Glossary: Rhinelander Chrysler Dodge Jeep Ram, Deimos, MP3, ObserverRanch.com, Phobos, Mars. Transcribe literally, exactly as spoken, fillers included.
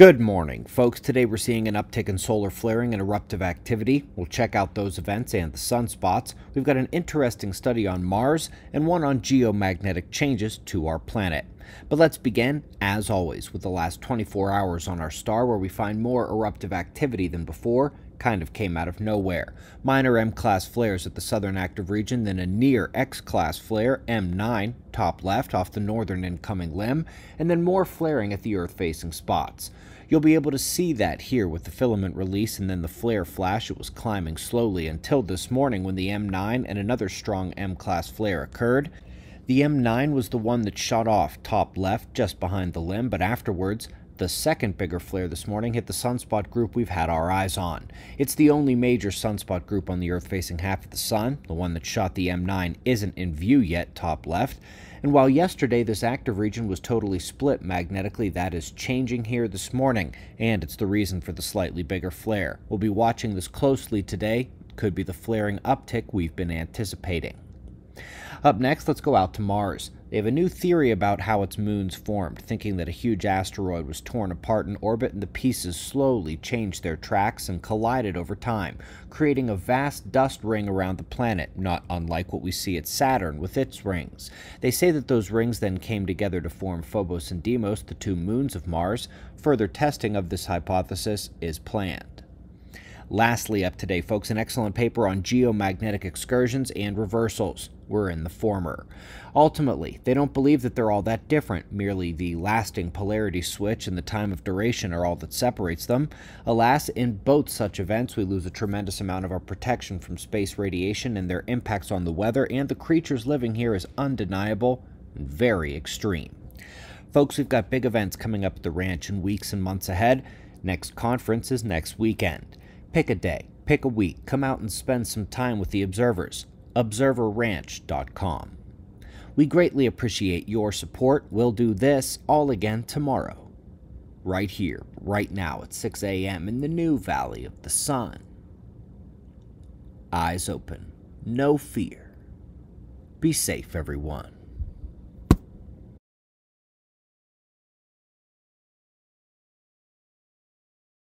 Good morning, folks. Today we're seeing an uptick in solar flaring and eruptive activity. We'll check out those events and the sunspots. We've got an interesting study on Mars and one on geomagnetic changes to our planet. But let's begin, as always, with the last twenty-four hours on our star, where we find more eruptive activity than before. Kind of came out of nowhere. Minor M class flares at the southern active region, then a near X class flare, M nine, top left, off the northern incoming limb, and then more flaring at the Earth-facing spots. You'll be able to see that here with the filament release and then the flare flash. It was climbing slowly until this morning when the M nine and another strong M class flare occurred. The M nine was the one that shot off top left just behind the limb, but afterwards, the second bigger flare this morning hit the sunspot group we've had our eyes on. It's the only major sunspot group on the Earth-facing half of the sun. The one that shot the M nine isn't in view yet, top left. And while yesterday this active region was totally split magnetically, that is changing here this morning, and it's the reason for the slightly bigger flare. We'll be watching this closely today. It could be the flaring uptick we've been anticipating. Up next, let's go out to Mars. They have a new theory about how its moons formed, thinking that a huge asteroid was torn apart in orbit and the pieces slowly changed their tracks and collided over time, creating a vast dust ring around the planet, not unlike what we see at Saturn with its rings. They say that those rings then came together to form Phobos and Deimos, the two moons of Mars. Further testing of this hypothesis is planned. Lastly up today, folks, an excellent paper on geomagnetic excursions and reversals. We're in the former. Ultimately, they don't believe that they're all that different. Merely the lasting polarity switch and the time of duration are all that separates them. Alas, in both such events, we lose a tremendous amount of our protection from space radiation, and their impacts on the weather and the creatures living here is undeniable and very extreme. Folks, we've got big events coming up at the ranch in weeks and months ahead. Next conference is next weekend. Pick a day, pick a week, come out and spend some time with the observers. Observer Ranch dot com. We greatly appreciate your support. We'll do this all again tomorrow, right here, right now at six A M in the new Valley of the Sun. Eyes open, no fear. Be safe, everyone.